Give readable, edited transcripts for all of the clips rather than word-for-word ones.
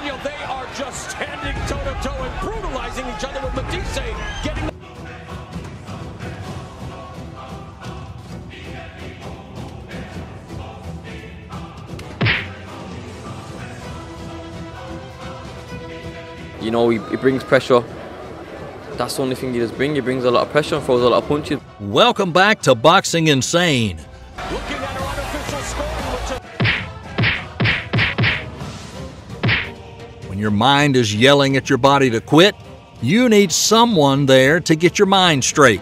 Daniel, they are just standing toe-to-toe and brutalizing each other, with Matthysse getting the... You know, he brings pressure. That's the only thing he does bring. He brings a lot of pressure and throws a lot of punches. Welcome back to Boxing Insane. Looking at our unofficial scoring, which is... When your mind is yelling at your body to quit, you need someone there to get your mind straight.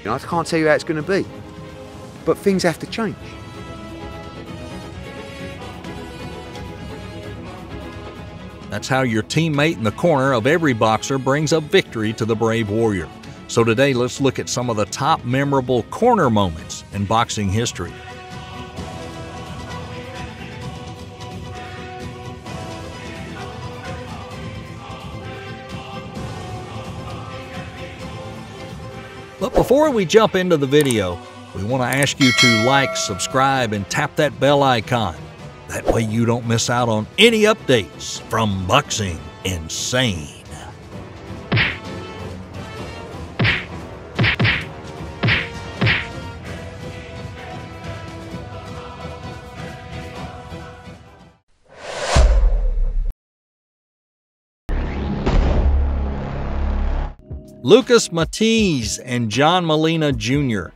You know, I can't tell you how it's going to be, but things have to change. That's how your teammate in the corner of every boxer brings a victory to the brave warrior. So today, let's look at some of the top memorable corner moments in boxing history. But before we jump into the video, we want to ask you to like, subscribe, and tap that bell icon. That way you don't miss out on any updates from Boxing Insane. Lucas Matthysse and John Molina Jr.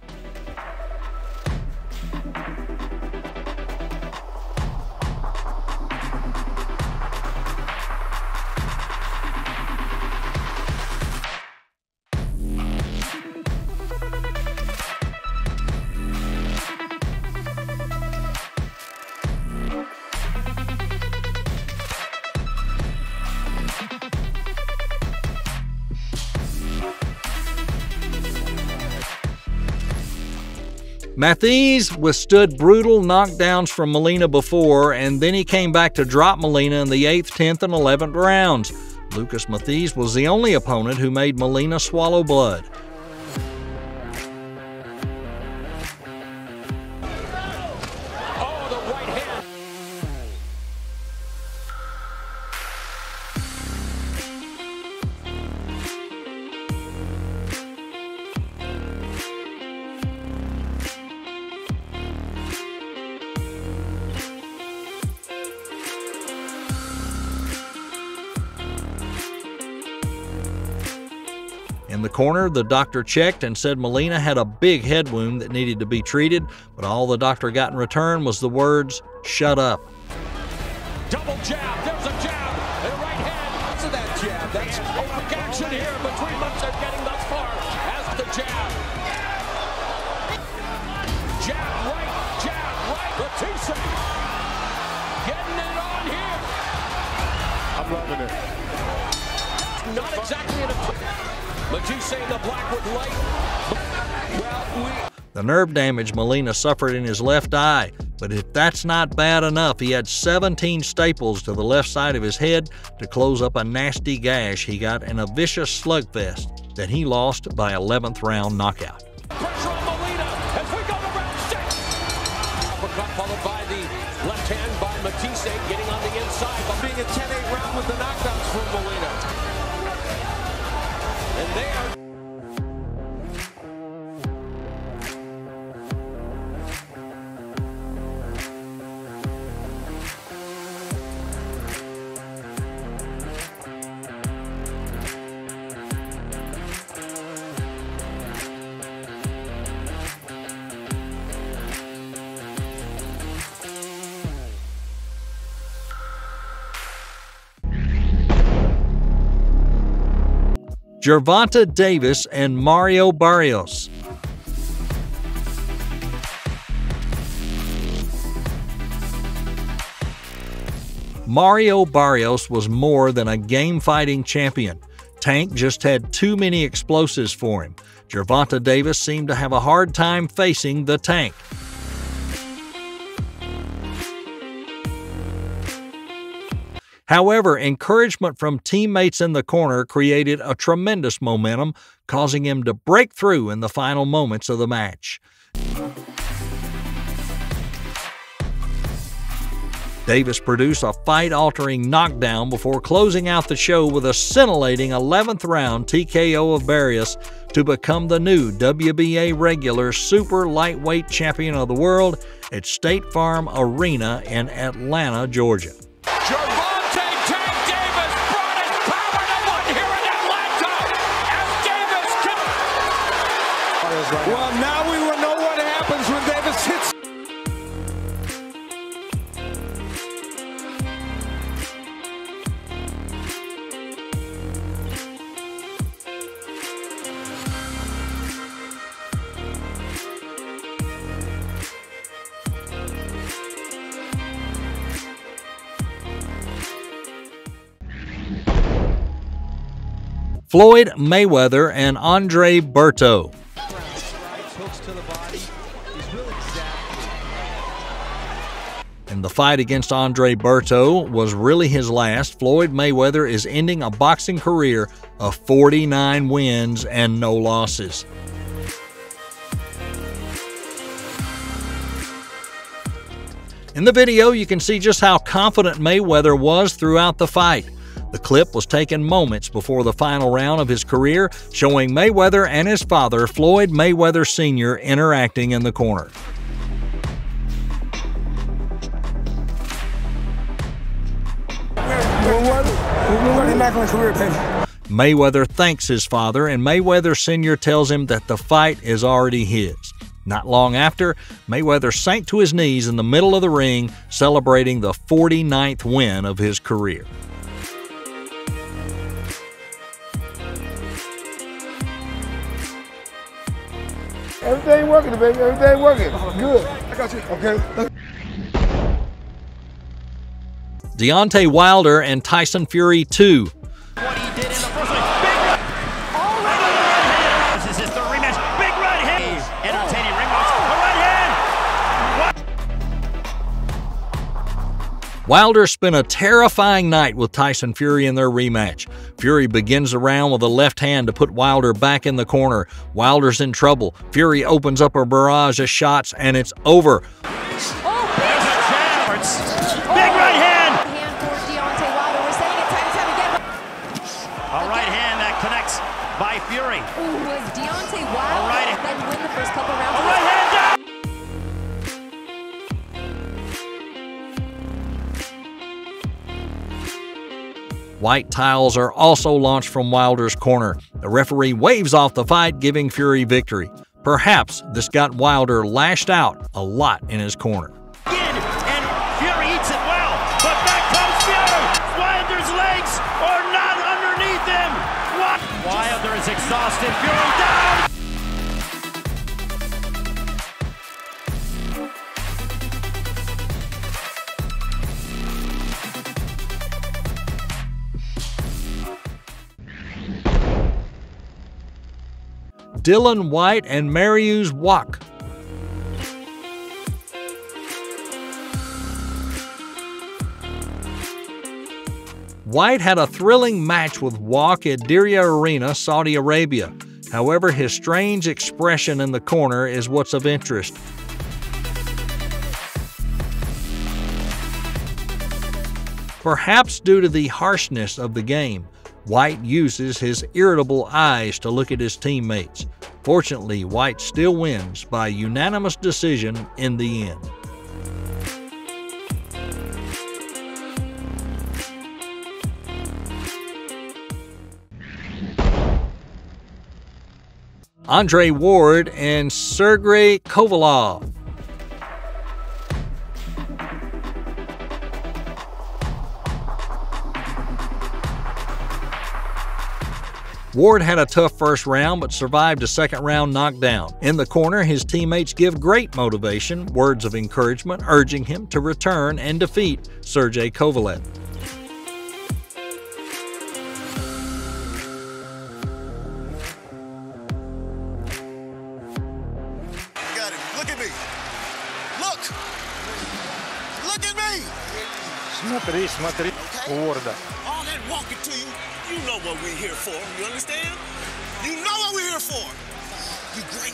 Matthysse withstood brutal knockdowns from Molina before, and then he came back to drop Molina in the 8th, 10th, and 11th rounds. Lucas Matthysse was the only opponent who made Molina swallow blood. In the corner, the doctor checked and said Molina had a big head wound that needed to be treated, but all the doctor got in return was the words, "Shut up." Double jab, there's a jab, and a right hand. So that jab, that's quick action here between them. They're getting thus far as the jab. Jab, right, Matthysse. Getting it on here. I'm loving it. Not exactly in a... Matthysse in the black with light. Well, the nerve damage Molina suffered in his left eye, but if that's not bad enough, he had 17 staples to the left side of his head to close up a nasty gash he got in a vicious slugfest that he lost by 11th round knockout. Pressure on Molina as we go to round 6. Uppercut followed by the left hand by Matthysse, getting on the inside, but being a 10-8 round with the knockdowns from Molina. Gervonta Davis and Mario Barrios. Mario Barrios was more than a game-fighting champion. Tank just had too many explosives for him. Gervonta Davis seemed to have a hard time facing the Tank. However, encouragement from teammates in the corner created a tremendous momentum, causing him to break through in the final moments of the match. Davis produced a fight-altering knockdown before closing out the show with a scintillating 11th-round TKO of Barrios to become the new WBA regular super lightweight champion of the world at State Farm Arena in Atlanta, Georgia. Well, now we will know what happens when Davis hits. Floyd Mayweather and Andre Berto. And the fight against Andre Berto was really his last. Floyd Mayweather is ending a boxing career of 49 wins and no losses. In the video, you can see just how confident Mayweather was throughout the fight. The clip was taken moments before the final round of his career, showing Mayweather and his father, Floyd Mayweather Sr., interacting in the corner. Mayweather thanks his father, and Mayweather Sr. tells him that the fight is already his. Not long after, Mayweather sank to his knees in the middle of the ring, celebrating the 49th win of his career. Everything working, baby. Everything working. Good. I got you. Okay. Deontay Wilder and Tyson Fury 2. What he did in the first one. Big right. This is his third rematch. Big right hand. Entertaining ring box. The right hand. What? Wilder spent a terrifying night with Tyson Fury in their rematch. Fury begins the round with a left hand to put Wilder back in the corner. Wilder's in trouble. Fury opens up a barrage of shots, and it's over. Oh, there's a jab. Big right hand. Hand for Deontay Wilder. We're saying it time and time again. A right hand that connects by Fury. Ooh, was Deontay Wilder that win the first couple rounds? A right hand down. White tiles are also launched from Wilder's corner. The referee waves off the fight, giving Fury victory. Perhaps this got Wilder lashed out a lot in his corner. And Fury eats it well, but back comes Fury. Wilder's legs are not underneath him. What? Wilder is exhausted. Fury down. Dillian Whyte and Mariusz Wach. Whyte had a thrilling match with Wach at Diriyah Arena, Saudi Arabia. However, his strange expression in the corner is what's of interest. Perhaps due to the harshness of the game, Whyte uses his irritable eyes to look at his teammates. Fortunately, Whyte still wins by unanimous decision in the end. Andre Ward and Sergey Kovalev. Ward had a tough first round, but survived a second-round knockdown. In the corner, his teammates give great motivation, words of encouragement, urging him to return and defeat Sergey Kovalev. Got him. Look at me. Look. Look at me. Смотри, смотри. Ward. All that walking to you. You know what we're here for, you understand? You know what we're here for! You great.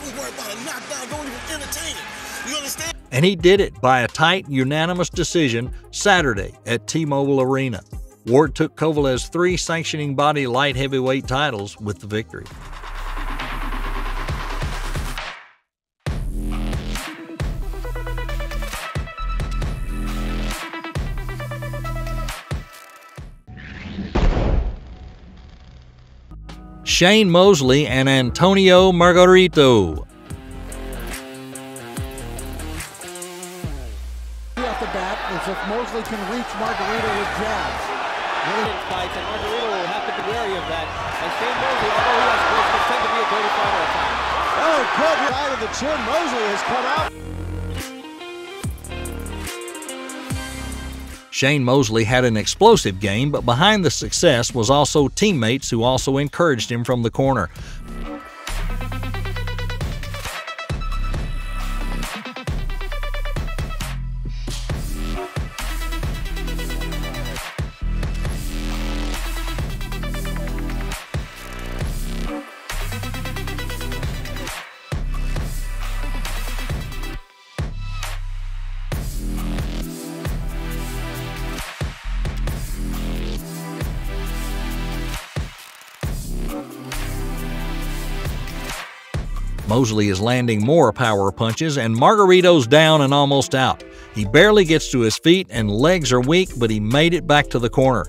Don't worry about a knockdown, don't even entertain it. You understand? And he did it by a tight, unanimous decision Saturday at T-Mobile Arena. Ward took Kovalev's 3 sanctioning body light heavyweight titles with the victory. Shane Mosley and Antonio Margarito. Off the bat is if Mosley can reach Margarito with jabs. Brilliant fights, and Margarito will have to be wary of that. And Shane Mosley, although he has great, could tend to be a dirty fighter at times. Oh, good right of the chin. Mosley has cut out. Shane Mosley had an explosive game, but behind the success was also teammates who also encouraged him from the corner. Mosley is landing more power punches, and Margarito's down and almost out. He barely gets to his feet, and legs are weak, but he made it back to the corner.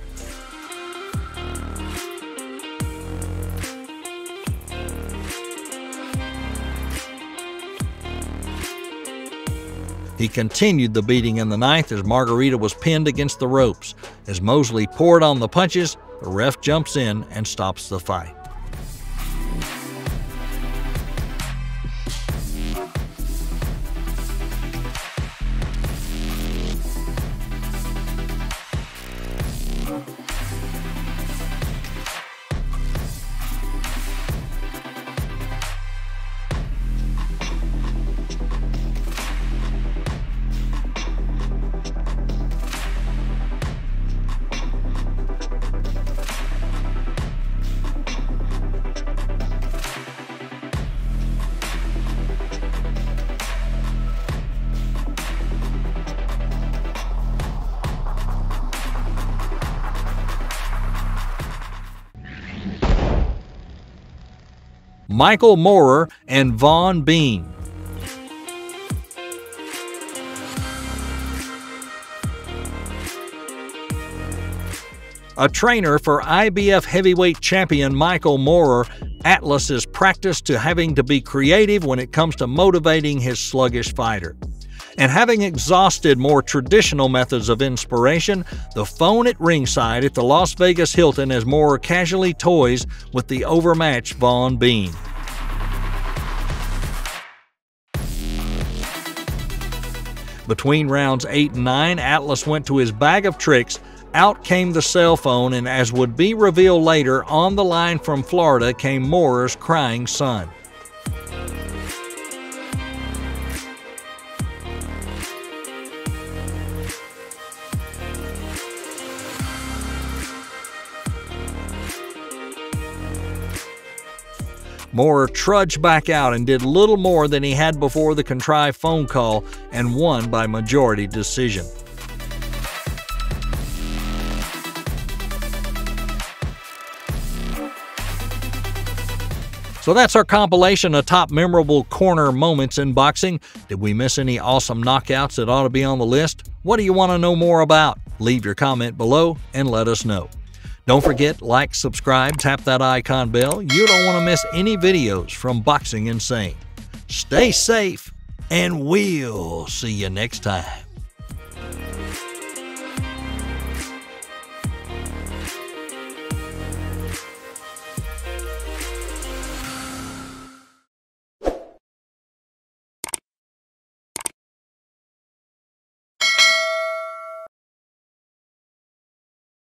He continued the beating in the ninth as Margarito was pinned against the ropes. As Mosley poured on the punches, the ref jumps in and stops the fight. Michael Moorer and Vaughn Bean. A trainer for IBF heavyweight champion Michael Moorer, Atlas is practiced to having to be creative when it comes to motivating his sluggish fighter. And having exhausted more traditional methods of inspiration, the phone at ringside at the Las Vegas Hilton as Moorer casually toys with the overmatched Vaughn Bean. Between rounds 8 and 9, Atlas went to his bag of tricks. Out came the cell phone, and as would be revealed later, on the line from Florida came Moorer's crying son. Moorer trudged back out and did little more than he had before the contrived phone call, and won by majority decision. So that's our compilation of top memorable corner moments in boxing. Did we miss any awesome knockouts that ought to be on the list? What do you want to know more about? Leave your comment below and let us know. Don't forget, like, subscribe, tap that icon bell. You don't want to miss any videos from Boxing Insane. Stay safe, and we'll see you next time.